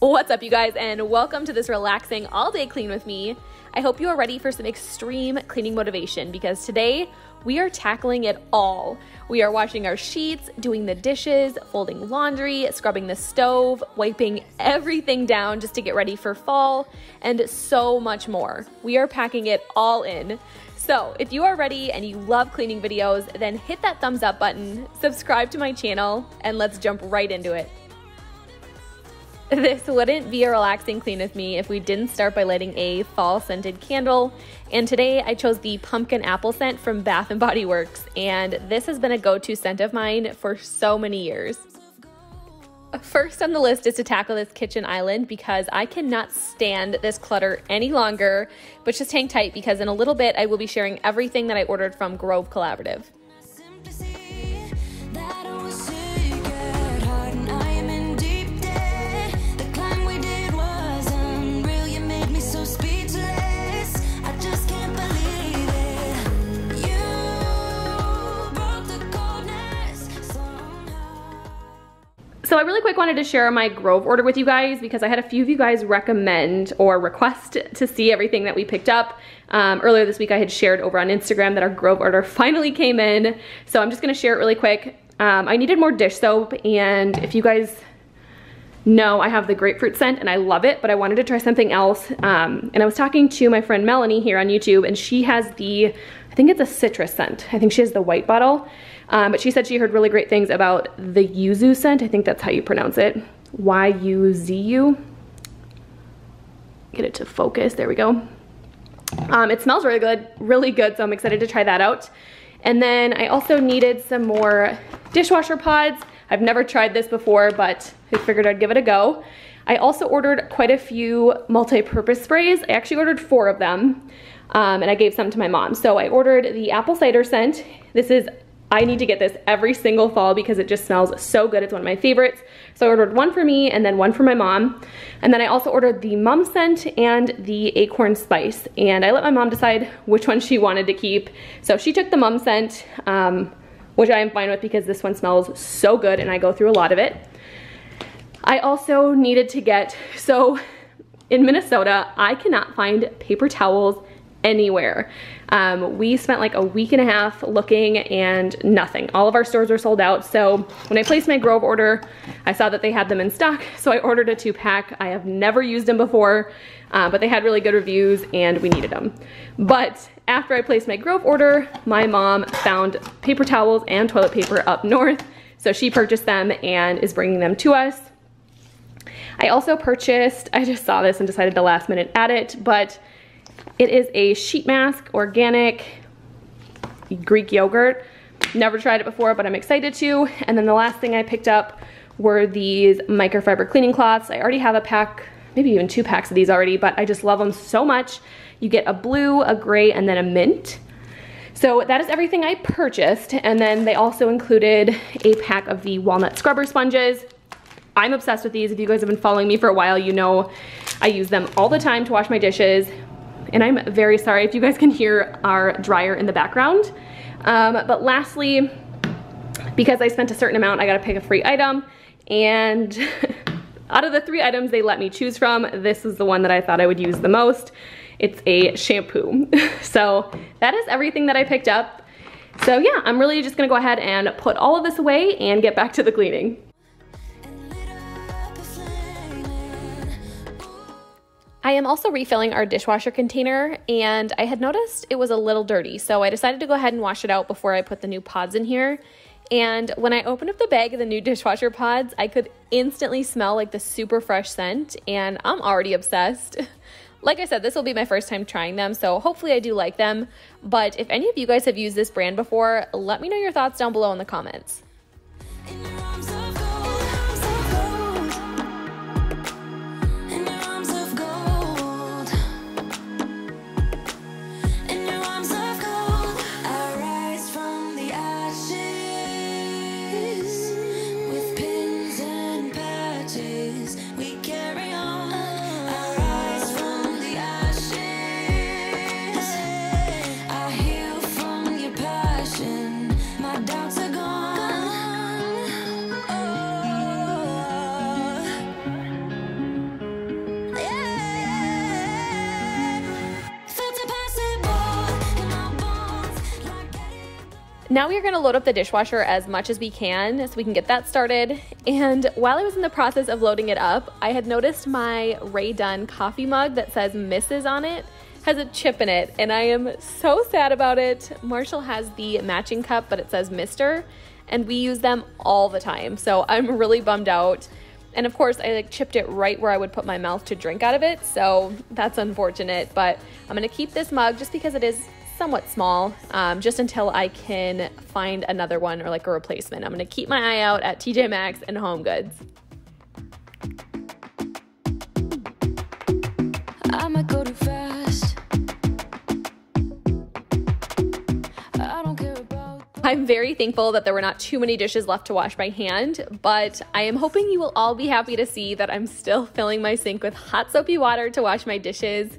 What's up, you guys, and welcome to this relaxing all day clean with me. I hope you are ready for some extreme cleaning motivation because today we are tackling it all. We are washing our sheets, doing the dishes, folding laundry, scrubbing the stove, wiping everything down just to get ready for fall, and so much more. We are packing it all in. So if you are ready and you love cleaning videos, then hit that thumbs up button, subscribe to my channel, and let's jump right into it. This wouldn't be a relaxing clean with me if we didn't start by lighting a fall scented candle. And today I chose the pumpkin apple scent from Bath & Body Works, and this has been a go-to scent of mine for so many years. First on the list is to tackle this kitchen island because I cannot stand this clutter any longer, but just hang tight because in a little bit I will be sharing everything that I ordered from Grove Collaborative. So I really quick wanted to share my Grove order with you guys because I had a few of you guys recommend or request to see everything that we picked up. Earlier this week I had shared over on Instagram that our Grove order finally came in. So I'm just gonna share it really quick. I needed more dish soap, and if you guys know, I have the grapefruit scent and I love it, but I wanted to try something else. And I was talking to my friend Melanie here on YouTube, and she has the, I think it's a citrus scent. I think she has the white bottle. But she said she heard really great things about the Yuzu scent. I think that's how you pronounce it. Y-U-Z-U. Get it to focus. There we go. It smells really good, so I'm excited to try that out. And then I also needed some more dishwasher pods. I've never tried this before, but I figured I'd give it a go. I also ordered quite a few multi-purpose sprays. I actually ordered 4 of them, and I gave some to my mom. So I ordered the apple cider scent. This is, I need to get this every single fall because it just smells so good. It's one of my favorites. So I ordered one for me and then one for my mom. And then I also ordered the mum scent and the acorn spice. And I let my mom decide which one she wanted to keep. So she took the mum scent, which I am fine with because this one smells so good and I go through a lot of it. I also needed to get, so in Minnesota, I cannot find paper towels anywhere. We spent like a week and a half looking and nothing. All of our stores were sold out. So when I placed my Grove order, I saw that they had them in stock. So I ordered a 2-pack. I have never used them before, but they had really good reviews and we needed them. But after I placed my Grove order, my mom found paper towels and toilet paper up north. So she purchased them and is bringing them to us. I also purchased, I just saw this and decided to last minute add it, but it is a sheet mask, organic Greek yogurt. Never tried it before, but I'm excited to. And then the last thing I picked up were these microfiber cleaning cloths. I already have a pack, maybe even 2 packs of these already, but I just love them so much. You get a blue, a gray, and then a mint. So that is everything I purchased. And then they also included a pack of the walnut scrubber sponges. I'm obsessed with these. If you guys have been following me for a while, you know I use them all the time to wash my dishes. And I'm very sorry if you guys can hear our dryer in the background. But lastly, because I spent a certain amount, I got to pick a free item. And out of the 3 items they let me choose from, this is the one that I thought I would use the most. It's a shampoo. So that is everything that I picked up. So yeah, I'm really just going to go ahead and put all of this away and get back to the cleaning. I am also refilling our dishwasher container, and I had noticed it was a little dirty, so I decided to go ahead and wash it out before I put the new pods in here. And when I opened up the bag of the new dishwasher pods, I could instantly smell like the super fresh scent, and I'm already obsessed. Like I said, this will be my first time trying them, so hopefully I do like them. But if any of you guys have used this brand before, let me know your thoughts down below in the comments. Now we are gonna load up the dishwasher as much as we can so we can get that started. And while I was in the process of loading it up, I had noticed my Ray Dunn coffee mug that says Mrs. on it has a chip in it, and I am so sad about it. Marshall has the matching cup, but it says Mr., and we use them all the time, so I'm really bummed out. And of course, I like chipped it right where I would put my mouth to drink out of it, so that's unfortunate, but I'm gonna keep this mug just because it is somewhat small, just until I can find another one or like a replacement. I'm gonna keep my eye out at TJ Maxx and Home Goods. I might go too fast. I don't care about. I'm very thankful that there were not too many dishes left to wash by hand, but I am hoping you will all be happy to see that I'm still filling my sink with hot soapy water to wash my dishes.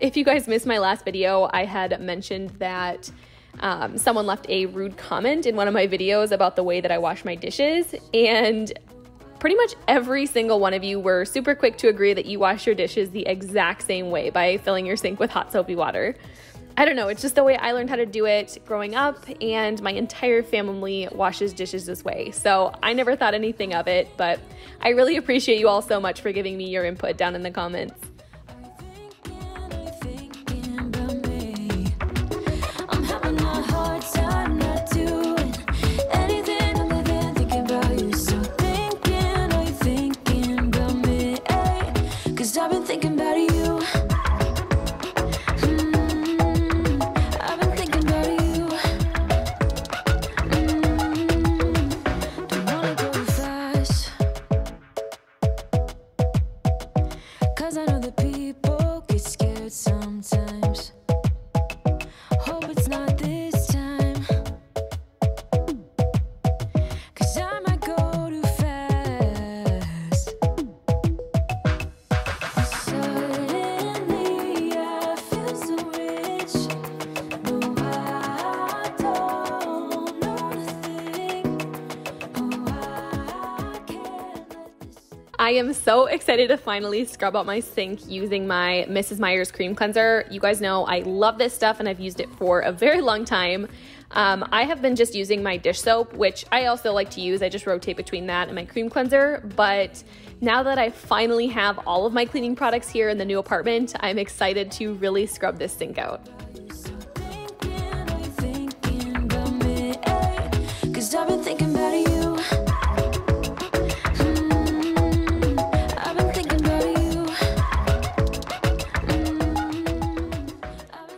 If you guys missed my last video, I had mentioned that someone left a rude comment in one of my videos about the way that I wash my dishes, and pretty much every single one of you were super quick to agree that you wash your dishes the exact same way, by filling your sink with hot soapy water. I don't know, it's just the way I learned how to do it growing up, and my entire family washes dishes this way, so I never thought anything of it, but I really appreciate you all so much for giving me your input down in the comments. I am so excited to finally scrub out my sink using my Mrs. Meyer's cream cleanser. You guys know I love this stuff and I've used it for a very long time. I have been just using my dish soap, which I also like to use. I just rotate between that and my cream cleanser. But now that I finally have all of my cleaning products here in the new apartment, I'm excited to really scrub this sink out.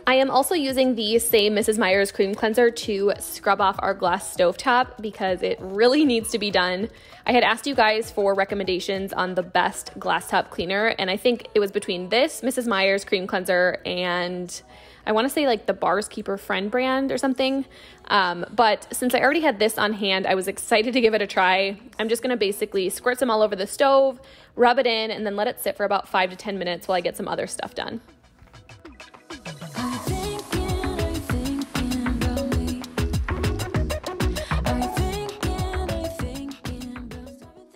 I am also using the same Mrs. Meyer's cream cleanser to scrub off our glass stovetop because it really needs to be done. I had asked you guys for recommendations on the best glass top cleaner, and I think it was between this Mrs. Meyer's cream cleanser and I want to say like the Bar's Keeper Friend brand or something. But since I already had this on hand, I was excited to give it a try. I'm just going to basically squirt some all over the stove, rub it in, and then let it sit for about 5 to 10 minutes while I get some other stuff done.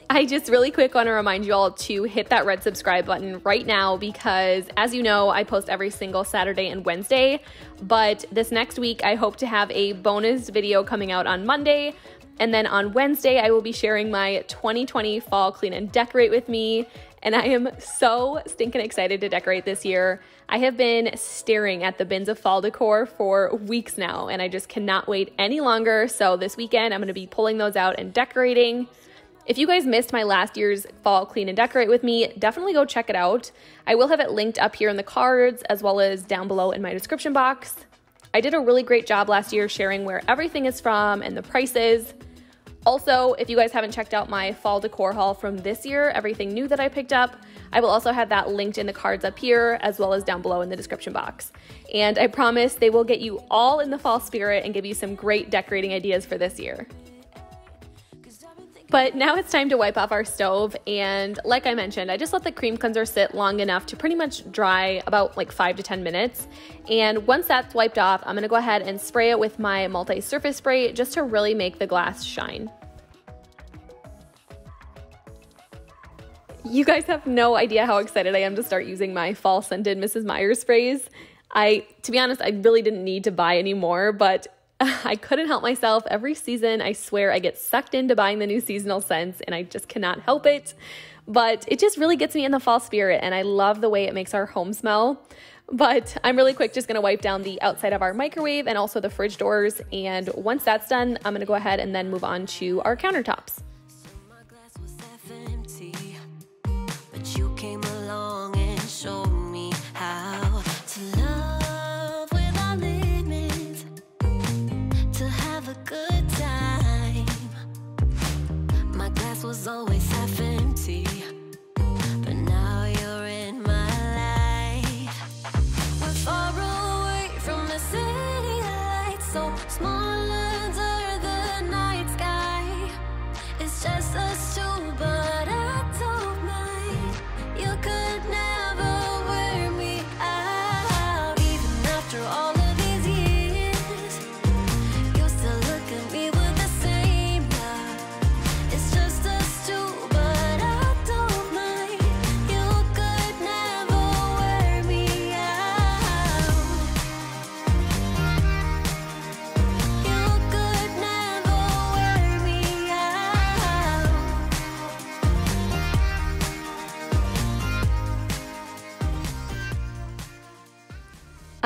I just really quick want to remind you all to hit that red subscribe button right now because, as you know, I post every single Saturday and Wednesday, but this next week I hope to have a bonus video coming out on Monday, and then on Wednesday I will be sharing my 2020 fall clean and decorate with me, and I am so stinking excited to decorate this year. I have been staring at the bins of fall decor for weeks now, and I just cannot wait any longer, so this weekend I'm going to be pulling those out and decorating. If you guys missed my last year's fall clean and decorate with me, definitely go check it out. I will have it linked up here in the cards as well as down below in my description box. I did a really great job last year sharing where everything is from and the prices. Also, if you guys haven't checked out my fall decor haul from this year, everything new that I picked up, I will also have that linked in the cards up here as well as down below in the description box. And I promise they will get you all in the fall spirit and give you some great decorating ideas for this year. But now it's time to wipe off our stove, and like I mentioned, I just let the cream cleanser sit long enough to pretty much dry, about like 5 to 10 minutes. And once that's wiped off, I'm gonna go ahead and spray it with my multi-surface spray just to really make the glass shine. You guys have no idea how excited I am to start using my fall scented Mrs. Meyer's sprays. To be honest, I really didn't need to buy any more, but I couldn't help myself. Every season, I swear, I get sucked into buying the new seasonal scents and I just cannot help it. But it just really gets me in the fall spirit and I love the way it makes our home smell. But I'm really quick just going to wipe down the outside of our microwave and also the fridge doors. And once that's done, I'm going to go ahead and then move on to our countertops.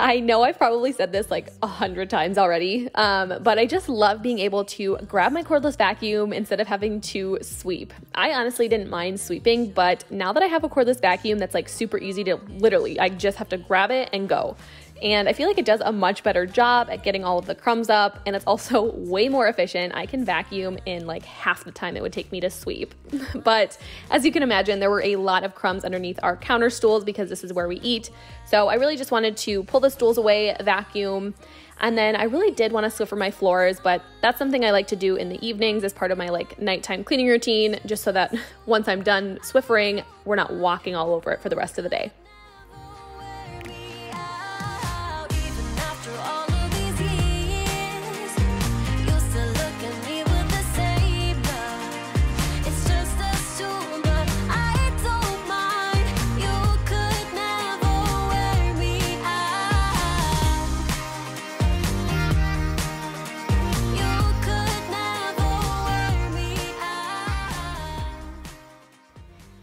I know I've probably said this like 100 times already, but I just love being able to grab my cordless vacuum instead of having to sweep. I honestly didn't mind sweeping, but now that I have a cordless vacuum that's like super easy to literally, I just have to grab it and go. And I feel like it does a much better job at getting all of the crumbs up, and it's also way more efficient. I can vacuum in like half the time it would take me to sweep. But as you can imagine, there were a lot of crumbs underneath our counter stools because this is where we eat. So I really just wanted to pull the stools away, vacuum, and then I really did want to swiffer my floors, but that's something I like to do in the evenings as part of my like nighttime cleaning routine, just so that once I'm done swiffering, we're not walking all over it for the rest of the day.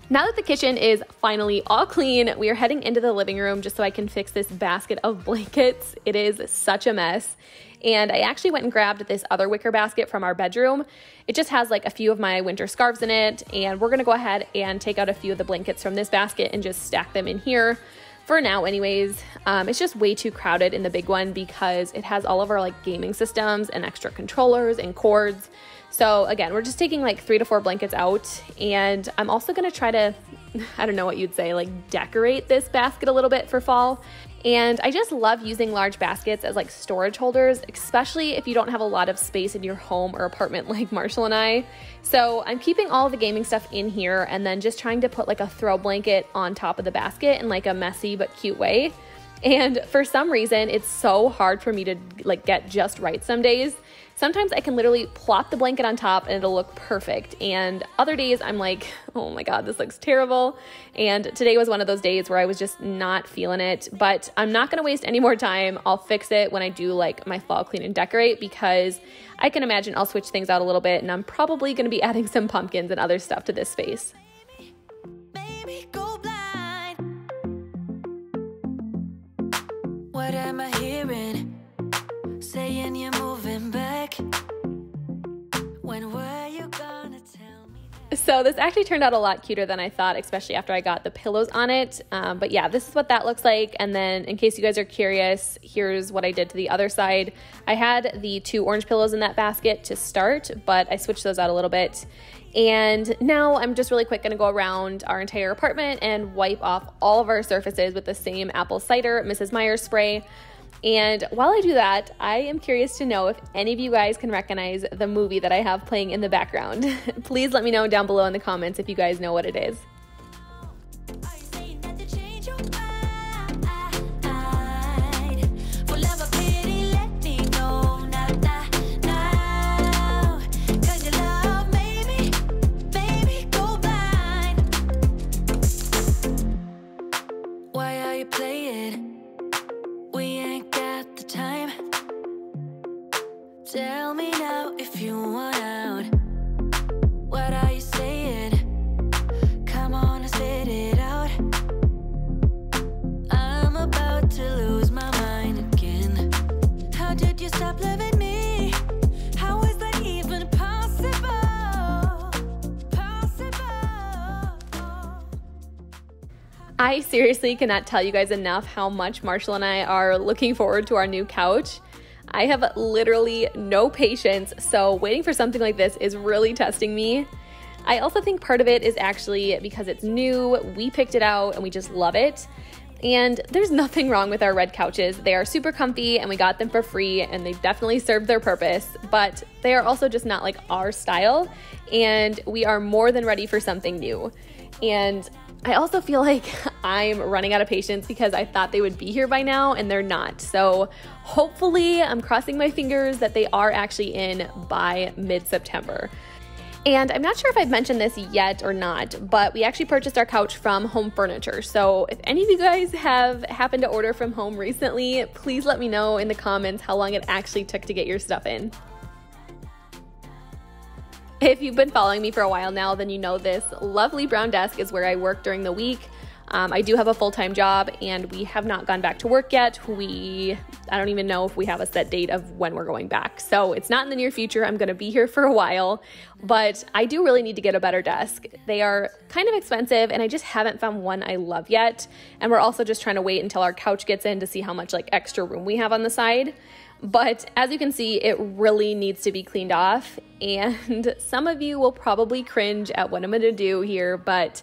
Now that the kitchen is finally all clean, we are heading into the living room just so I can fix this basket of blankets. It is such a mess. And I actually went and grabbed this other wicker basket from our bedroom. It just has like a few of my winter scarves in it. And we're going to go ahead and take out a few of the blankets from this basket and just stack them in here. For now anyways, it's just way too crowded in the big one because it has all of our like gaming systems and extra controllers and cords. So again, we're just taking like 3 to 4 blankets out, and I'm also gonna try to, I don't know what you'd say, like decorate this basket a little bit for fall. And I just love using large baskets as like storage holders, especially if you don't have a lot of space in your home or apartment like Marshall and I. So I'm keeping all the gaming stuff in here and then just trying to put like a throw blanket on top of the basket in like a messy but cute way. And for some reason, it's so hard for me to like get just right some days. Sometimes I can literally plop the blanket on top and it'll look perfect. And other days I'm like, oh my God, this looks terrible. And today was one of those days where I was just not feeling it, but I'm not gonna waste any more time. I'll fix it when I do like my fall clean and decorate, because I can imagine I'll switch things out a little bit, and I'm probably gonna be adding some pumpkins and other stuff to this space. Baby, go blind. What am I hearing? Saying you're moving back. When were you gonna tell me that? So this actually turned out a lot cuter than I thought, especially after I got the pillows on it. But yeah, this is what that looks like. And then in case you guys are curious, here's what I did to the other side. I had the 2 orange pillows in that basket to start, but I switched those out a little bit. And now I'm just really quick gonna go around our entire apartment and wipe off all of our surfaces with the same apple cider Mrs. Meyer's spray. And while I do that, I am curious to know if any of you guys can recognize the movie that I have playing in the background. Please let me know down below in the comments if you guys know what it is. I seriously cannot tell you guys enough how much Marshall and I are looking forward to our new couch. I have literally no patience, so waiting for something like this is really testing me. I also think part of it is actually because it's new, we picked it out and we just love it. And there's nothing wrong with our red couches. They are super comfy and we got them for free and they've definitely served their purpose, but they are also just not like our style and we are more than ready for something new. And I also feel like I'm running out of patience because I thought they would be here by now and they're not. So hopefully, I'm crossing my fingers that they are actually in by mid-September. And I'm not sure if I've mentioned this yet or not, but we actually purchased our couch from Home Furniture. So if any of you guys have happened to order from Home recently, please let me know in the comments how long it actually took to get your stuff in. If you've been following me for a while now, then you know this lovely brown desk is where I work during the week. I do have a full-time job and we have not gone back to work yet. I don't even know if we have a set date of when we're going back. So it's not in the near future. I'm going to be here for a while, but I do really need to get a better desk. They are kind of expensive and I just haven't found one I love yet. And we're also just trying to wait until our couch gets in to see how much like extra room we have on the side. But as you can see, it really needs to be cleaned off. And some of you will probably cringe at what I'm going to do here, but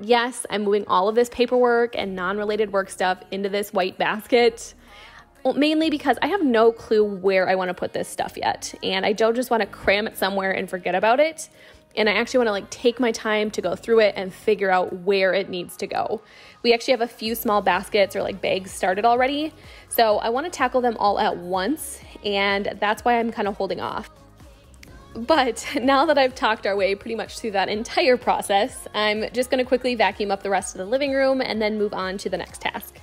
yes, I'm moving all of this paperwork and non-related work stuff into this white basket, mainly because I have no clue where I want to put this stuff yet. And I don't just want to cram it somewhere and forget about it. And I actually want to like take my time to go through it and figure out where it needs to go. We actually have a few small baskets or like bags started already. So I want to tackle them all at once. And that's why I'm kind of holding off. But now that I've talked our way pretty much through that entire process, I'm just going to quickly vacuum up the rest of the living room and then move on to the next task.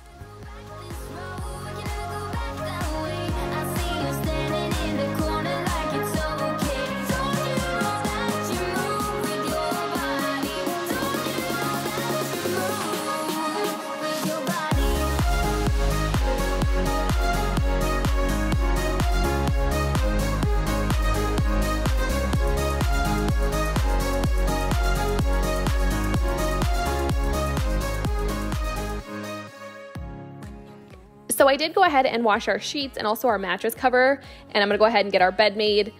So I did go ahead and wash our sheets and also our mattress cover, and I'm gonna go ahead and get our bed made.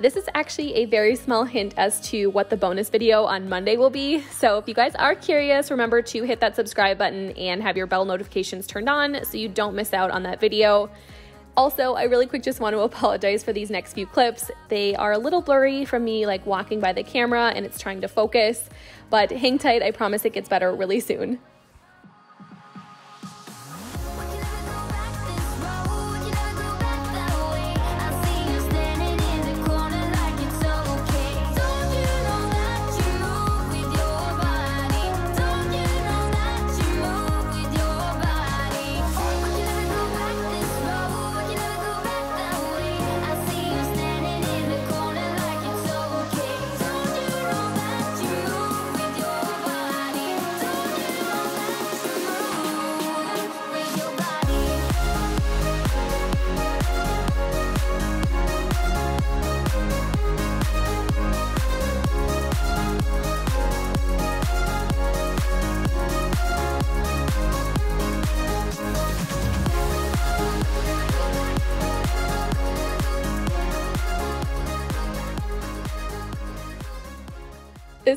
This is actually a very small hint as to what the bonus video on Monday will be. So if you guys are curious, remember to hit that subscribe button and have your bell notifications turned on so you don't miss out on that video. Also, I really quick just want to apologize for these next few clips. They are a little blurry from me like walking by the camera and it's trying to focus, but hang tight, I promise it gets better really soon.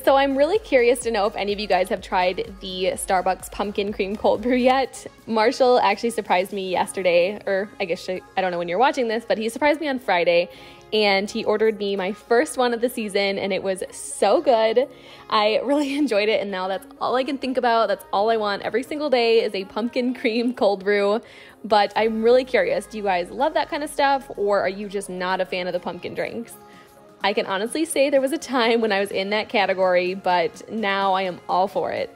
So I'm really curious to know if any of you guys have tried the Starbucks pumpkin cream cold brew yet. Marshall actually surprised me yesterday, or I guess I don't know when you're watching this, but he surprised me on Friday and he ordered me my first one of the season and it was so good. I really enjoyed it and now that's all I can think about. That's all I want every single day is a pumpkin cream cold brew. But I'm really curious, do you guys love that kind of stuff or are you just not a fan of the pumpkin drinks? I can honestly say there was a time when I was in that category, but now I am all for it.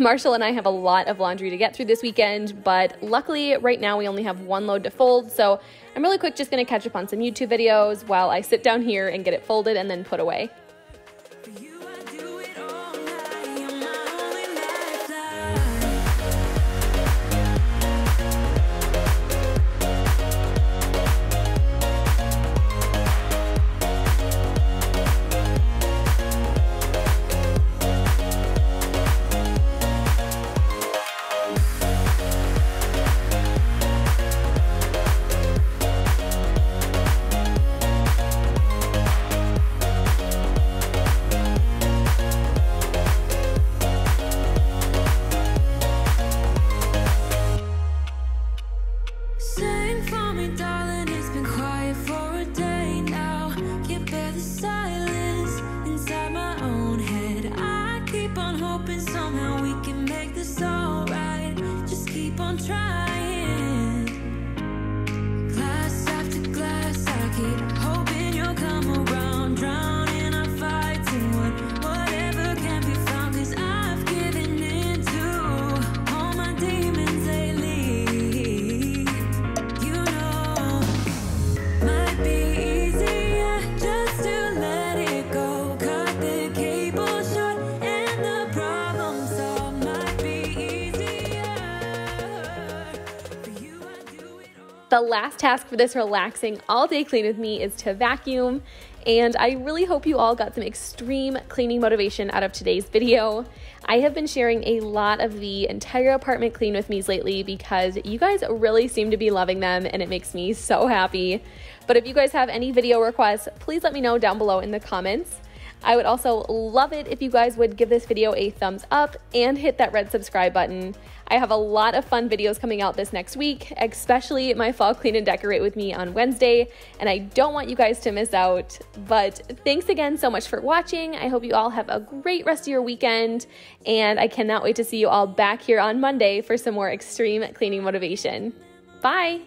Marshall and I have a lot of laundry to get through this weekend, but luckily right now we only have one load to fold, so I'm really quick just gonna catch up on some YouTube videos while I sit down here and get it folded and then put away. The last task for this relaxing all day clean with me is to vacuum, and I really hope you all got some extreme cleaning motivation out of today's video. I have been sharing a lot of the entire apartment clean with me's lately because you guys really seem to be loving them and it makes me so happy. But if you guys have any video requests, please let me know down below in the comments. I would also love it if you guys would give this video a thumbs up and hit that red subscribe button. I have a lot of fun videos coming out this next week, especially my fall clean and decorate with me on Wednesday, and I don't want you guys to miss out. But thanks again so much for watching. I hope you all have a great rest of your weekend, and I cannot wait to see you all back here on Monday for some more extreme cleaning motivation. Bye!